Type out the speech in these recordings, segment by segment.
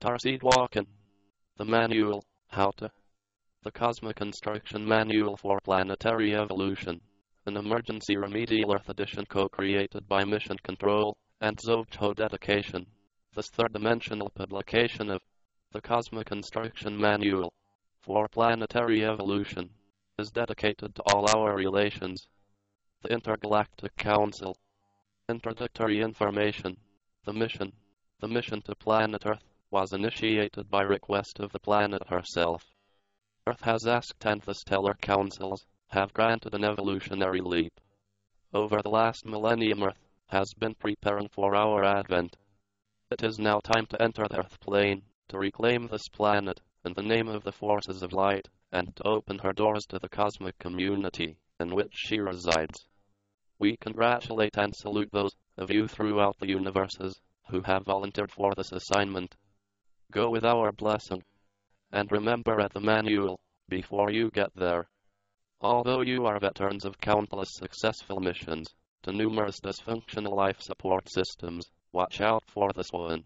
Starseed Walking. The Manual, How To. The Cosmic Construction Manual for Planetary Evolution. An Emergency Remedial Earth Edition co-created by Mission Control and Zocho Dedication. This third-dimensional publication of The Cosmic Construction Manual for Planetary Evolution is dedicated to all our relations. The Intergalactic Council. Introductory Information. The mission to planet Earth was initiated by request of the planet herself. Earth has asked and the Stellar Councils have granted an evolutionary leap. Over the last millennium Earth has been preparing for our advent. It is now time to enter the Earth plane, to reclaim this planet, in the name of the forces of light, and to open her doors to the cosmic community in which she resides. We congratulate and salute those of you throughout the universes who have volunteered for this assignment. Go with our blessing. And remember at the manual, before you get there. Although you are veterans of countless successful missions to numerous dysfunctional life support systems, watch out for this one.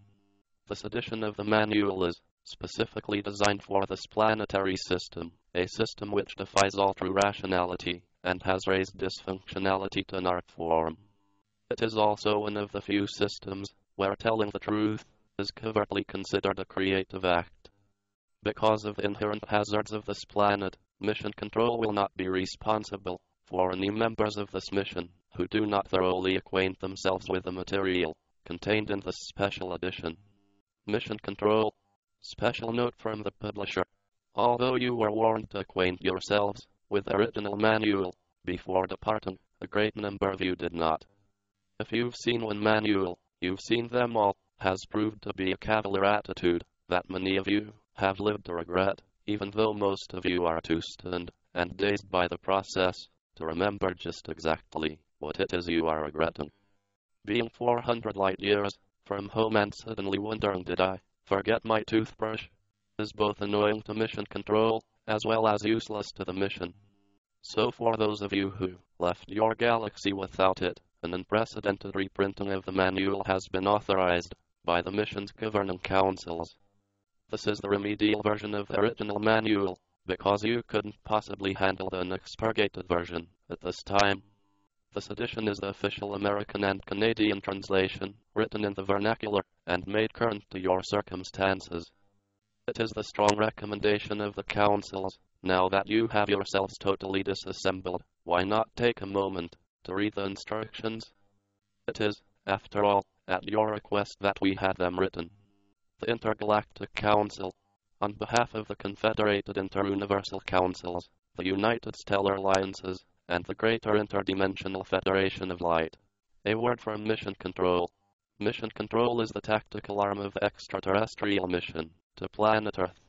This edition of the manual is specifically designed for this planetary system, a system which defies all true rationality and has raised dysfunctionality to an art form. It is also one of the few systems where telling the truth is covertly considered a creative act. Because of the inherent hazards of this planet, Mission Control will not be responsible for any members of this mission who do not thoroughly acquaint themselves with the material contained in this special edition. Mission Control. Special note from the publisher. Although you were warned to acquaint yourselves with the original manual before departing, a great number of you did not. If you've seen one manual, you've seen them all, has proved to be a cavalier attitude that many of you have lived to regret, even though most of you are too stunned and dazed by the process to remember just exactly what it is you are regretting. Being 400 light years from home and suddenly wondering, did I forget my toothbrush, is both annoying to Mission Control as well as useless to the mission. So for those of you who left your galaxy without it, an unprecedented reprinting of the manual has been authorized by the mission's governing councils. This is the remedial version of the original manual, because you couldn't possibly handle an expurgated version at this time. This edition is the official American and Canadian translation, written in the vernacular and made current to your circumstances. It is the strong recommendation of the councils, now that you have yourselves totally disassembled, why not take a moment to read the instructions? It is, after all, at your request that we had them written. The Intergalactic Council. On behalf of the Confederated Interuniversal Councils, the United Stellar Alliances, and the Greater Interdimensional Federation of Light. A word from Mission Control. Mission Control is the tactical arm of the extraterrestrial mission to planet Earth.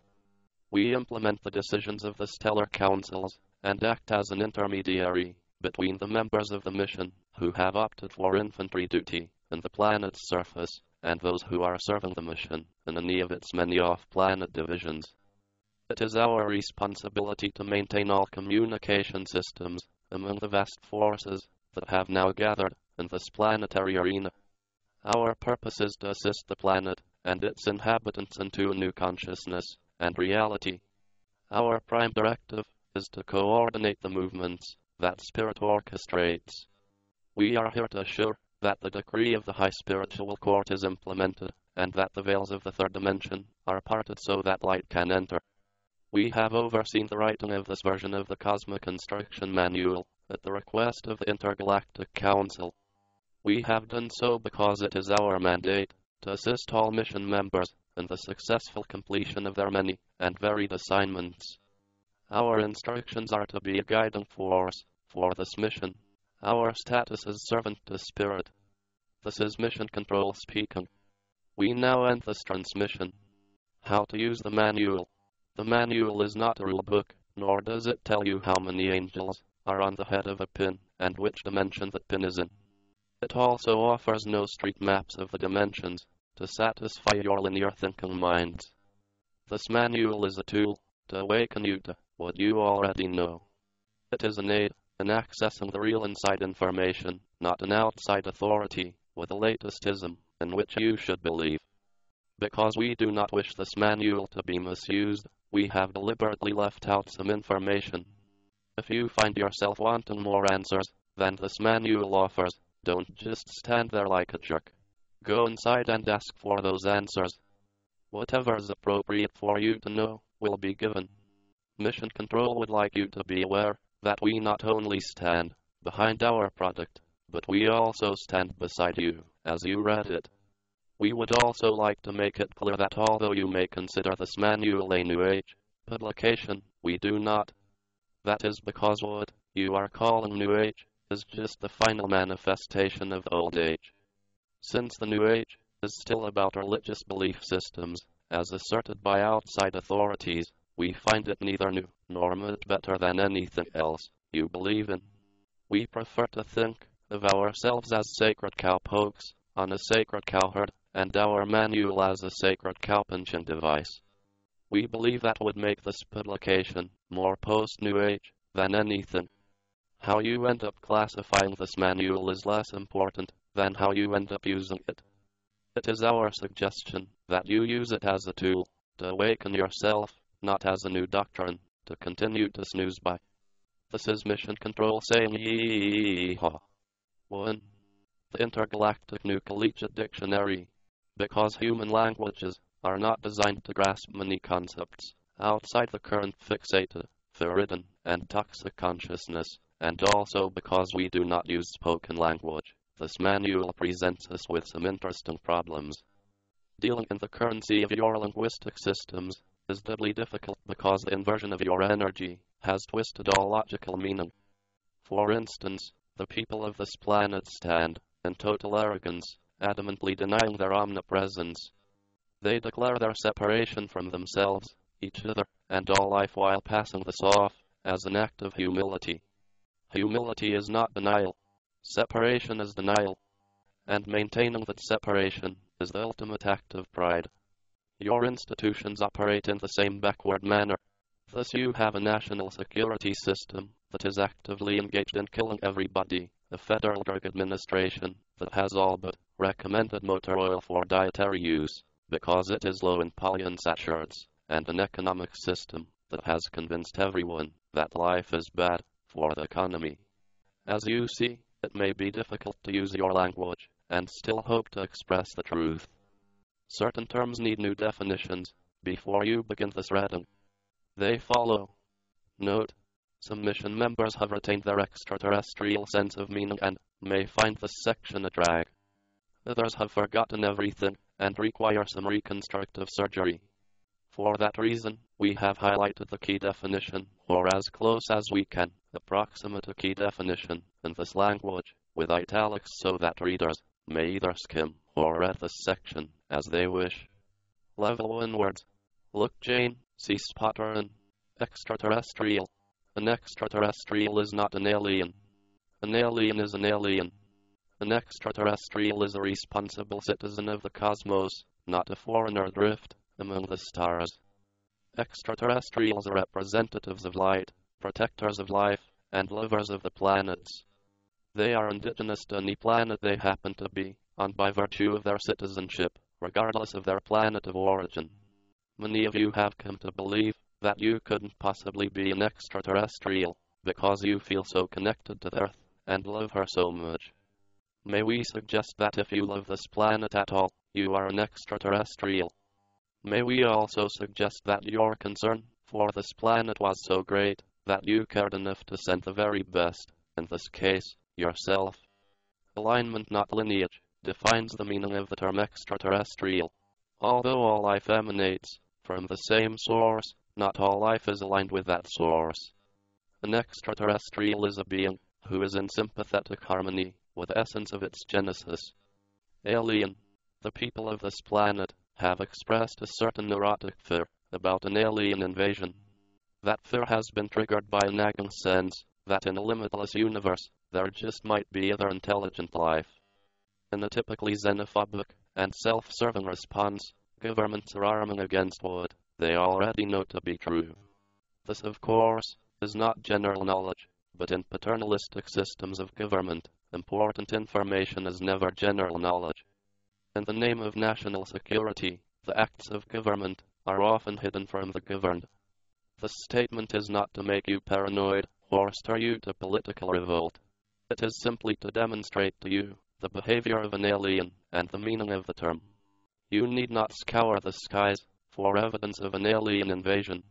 We implement the decisions of the Stellar Councils and act as an intermediary between the members of the mission who have opted for infantry duty on the planet's surface and those who are serving the mission in any of its many off-planet divisions. It is our responsibility to maintain all communication systems among the vast forces that have now gathered in this planetary arena. Our purpose is to assist the planet and its inhabitants into a new consciousness and reality. Our prime directive is to coordinate the movements that Spirit orchestrates. We are here to assure that the decree of the High Spiritual Court is implemented, and that the veils of the third dimension are parted so that light can enter. We have overseen the writing of this version of the Cosmic Construction Manual at the request of the Intergalactic Council. We have done so because it is our mandate to assist all mission members in the successful completion of their many and varied assignments. Our instructions are to be a guiding force for this mission. Our status is servant to Spirit. This is Mission Control speaking. We now end this transmission. How to use the manual. The manual is not a rule book, nor does it tell you how many angels are on the head of a pin and which dimension that pin is in. It also offers no street maps of the dimensions to satisfy your linear thinking minds. This manual is a tool to awaken you to what you already know. It is an aid in accessing the real inside information, not an outside authority with the latest ism in which you should believe. Because we do not wish this manual to be misused, we have deliberately left out some information. If you find yourself wanting more answers than this manual offers, don't just stand there like a jerk. Go inside and ask for those answers. Whatever is appropriate for you to know will be given. Mission Control would like you to be aware that we not only stand behind our product, but we also stand beside you as you read it. We would also like to make it clear that although you may consider this manual a New Age publication, we do not. That is because what you are calling New Age is just the final manifestation of Old Age. Since the New Age is still about religious belief systems, as asserted by outside authorities, we find it neither new nor much better than anything else you believe in. We prefer to think of ourselves as sacred cowpokes on a sacred cowherd, and our manual as a sacred cow-punching device. We believe that would make this publication more post-New Age than anything. How you end up classifying this manual is less important than how you end up using it. It is our suggestion that you use it as a tool to awaken yourself, not as a new doctrine to continue to snooze by. This is Mission Control saying yee-haw. 1. The Intergalactic New Collegiate Dictionary. Because human languages are not designed to grasp many concepts outside the current fixated, forbidden, and toxic consciousness, and also because we do not use spoken language, this manual presents us with some interesting problems. Dealing in the currency of your linguistic systems is doubly difficult because the inversion of your energy has twisted all logical meaning. For instance, the people of this planet stand in total arrogance, adamantly denying their omnipresence. They declare their separation from themselves, each other, and all life while passing this off as an act of humility. Humility is not denial. Separation is denial. And maintaining that separation is the ultimate act of pride. Your institutions operate in the same backward manner. Thus you have a national security system that is actively engaged in killing everybody, the Federal Drug Administration that has all but recommended motor oil for dietary use because it is low in polyunsaturates, and an economic system that has convinced everyone that life is bad for the economy. As you see, it may be difficult to use your language and still hope to express the truth. Certain terms need new definitions before you begin this reading. They follow. Note: some mission members have retained their extraterrestrial sense of meaning and may find this section a drag. Others have forgotten everything and require some reconstructive surgery. For that reason, we have highlighted the key definition, or as close as we can approximate a key definition in this language, with italics so that readers may either skim or read this section as they wish. Level 1 words: look Jane, see Spotterin, extraterrestrial. An extraterrestrial is not an alien. An alien is an alien. An extraterrestrial is a responsible citizen of the cosmos, not a foreigner adrift among the stars. Extraterrestrials are representatives of light, protectors of life, and lovers of the planets. They are indigenous to any planet they happen to be on by virtue of their citizenship, regardless of their planet of origin. Many of you have come to believe that you couldn't possibly be an extraterrestrial because you feel so connected to the Earth and love her so much. May we suggest that if you love this planet at all, you are an extraterrestrial. May we also suggest that your concern for this planet was so great that you cared enough to send the very best, in this case, yourself. Alignment, not lineage, defines the meaning of the term extraterrestrial. Although all life emanates from the same source, not all life is aligned with that source. An extraterrestrial is a being who is in sympathetic harmony with the essence of its genesis. Alien. The people of this planet have expressed a certain neurotic fear about an alien invasion. That fear has been triggered by a nagging sense that in a limitless universe, there just might be other intelligent life. In a typically xenophobic and self-serving response, governments are arming against what they already know to be true. This, of course, is not general knowledge, but in paternalistic systems of government, important information is never general knowledge. In the name of national security, The acts of government are often hidden from the governed. This statement is not to make you paranoid or stir you to political revolt. It is simply to demonstrate to you the behavior of an alien and the meaning of the term. You need not scour the skies for evidence of an alien invasion.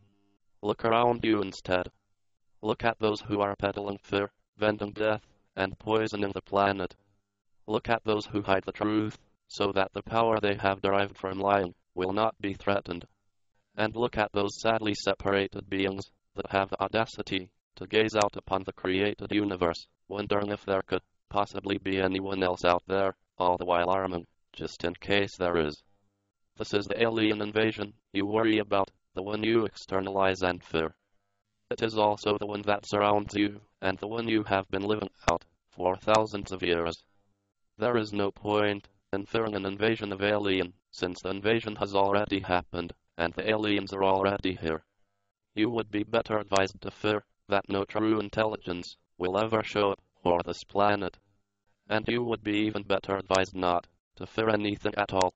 Look around you instead. Look at those who are peddling fear, venting death, and poisoning the planet. Look at those who hide the truth, so that the power they have derived from lying will not be threatened. And look at those sadly separated beings that have the audacity to gaze out upon the created universe, wondering if there could possibly be anyone else out there, all the while arming, just in case there is. This is the alien invasion you worry about, the one you externalize and fear. It is also the one that surrounds you, and the one you have been living out for thousands of years. There is no point in fearing an invasion of alien, since the invasion has already happened, and the aliens are already here. You would be better advised to fear that no true intelligence will ever show up on this planet. And you would be even better advised not to fear anything at all,